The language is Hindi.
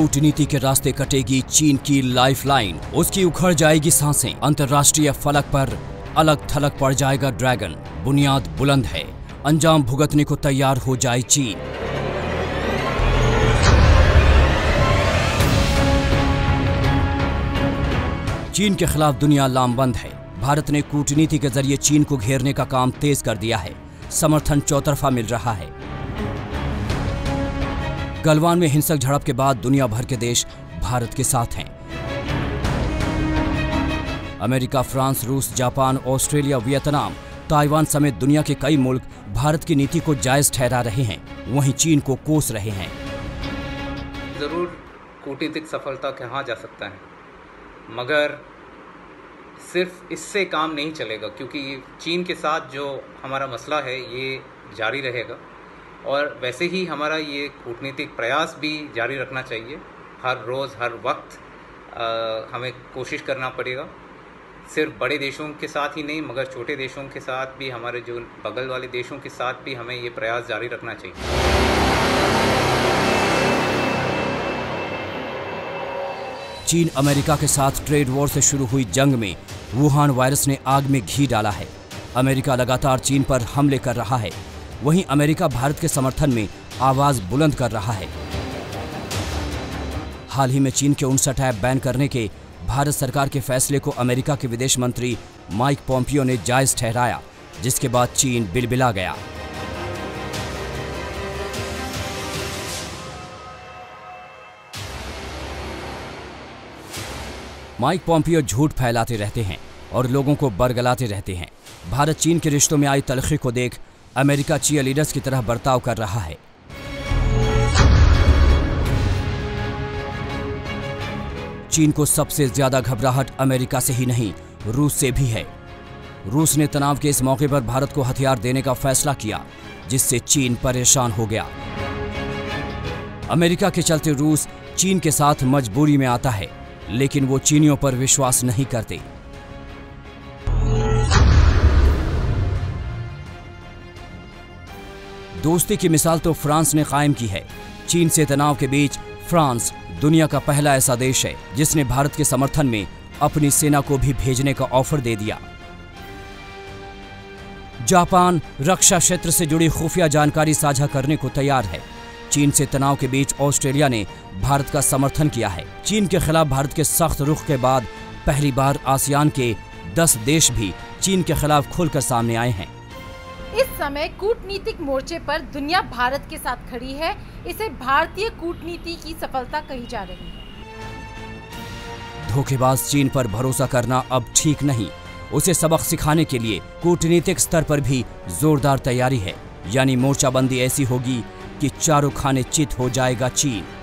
कूटनीति के रास्ते कटेगी चीन की लाइफलाइन, उसकी उखड़ जाएगी सांसें। अंतर्राष्ट्रीय फलक पर अलग थलग पड़ जाएगा ड्रैगन। बुनियाद बुलंद है, अंजाम भुगतने को तैयार हो जाए चीन। चीन के खिलाफ दुनिया लामबंद है। भारत ने कूटनीति के जरिए चीन को घेरने का काम तेज कर दिया है। समर्थन चौतरफा मिल रहा है। गलवान में हिंसक झड़प के बाद दुनिया भर के देश भारत के साथ हैं। अमेरिका, फ्रांस, रूस, जापान, ऑस्ट्रेलिया, वियतनाम, ताइवान समेत दुनिया के कई मुल्क भारत की नीति को जायज ठहरा रहे हैं, वहीं चीन को कोस रहे हैं। जरूर कूटनीतिक सफलता कहा जा सकता है, मगर सिर्फ इससे काम नहीं चलेगा, क्योंकि चीन के साथ जो हमारा मसला है ये जारी रहेगा और वैसे ही हमारा ये कूटनीतिक प्रयास भी जारी रखना चाहिए। हर रोज़, हर वक्त हमें कोशिश करना पड़ेगा, सिर्फ बड़े देशों के साथ ही नहीं मगर छोटे देशों के साथ भी, हमारे जो बगल वाले देशों के साथ भी हमें ये प्रयास जारी रखना चाहिए। चीन अमेरिका के साथ ट्रेड वॉर से शुरू हुई जंग में वुहान वायरस ने आग में घी डाला है। अमेरिका लगातार चीन पर हमले कर रहा है, वहीं अमेरिका भारत के समर्थन में आवाज बुलंद कर रहा है। हाल ही में चीन के 59 ऐप बैन करने के भारत सरकार के फैसले को अमेरिका के विदेश मंत्री माइक पोम्पियो ने जायज ठहराया, जिसके बाद चीन बिलबिला गया। माइक पोम्पियो झूठ फैलाते रहते हैं और लोगों को बरगलाते रहते हैं। भारत चीन के रिश्तों में आई तलखी को देख अमेरिका चीयरलीडर्स की तरह बर्ताव कर रहा है। चीन को सबसे ज्यादा घबराहट अमेरिका से ही नहीं, रूस से भी है। रूस ने तनाव के इस मौके पर भारत को हथियार देने का फैसला किया, जिससे चीन परेशान हो गया। अमेरिका के चलते रूस चीन के साथ मजबूरी में आता है, लेकिन वो चीनियों पर विश्वास नहीं करते। दोस्ती की मिसाल तो फ्रांस ने कायम की है। चीन से तनाव के बीच फ्रांस दुनिया का पहला ऐसा देश है जिसने भारत के समर्थन में अपनी सेना को भी भेजने का ऑफर दे दिया। जापान रक्षा क्षेत्र से जुड़ी खुफिया जानकारी साझा करने को तैयार है। चीन से तनाव के बीच ऑस्ट्रेलिया ने भारत का समर्थन किया है। चीन के खिलाफ भारत के सख्त रुख के बाद पहली बार आसियान के 10 देश भी चीन के खिलाफ खुलकर सामने आए हैं। इस समय कूटनीतिक मोर्चे पर दुनिया भारत के साथ खड़ी है। इसे भारतीय कूटनीति की सफलता कही जा रही है। धोखेबाज चीन पर भरोसा करना अब ठीक नहीं। उसे सबक सिखाने के लिए कूटनीतिक स्तर पर भी जोरदार तैयारी है, यानी मोर्चाबंदी ऐसी होगी कि चारों खाने चित हो जाएगा चीन।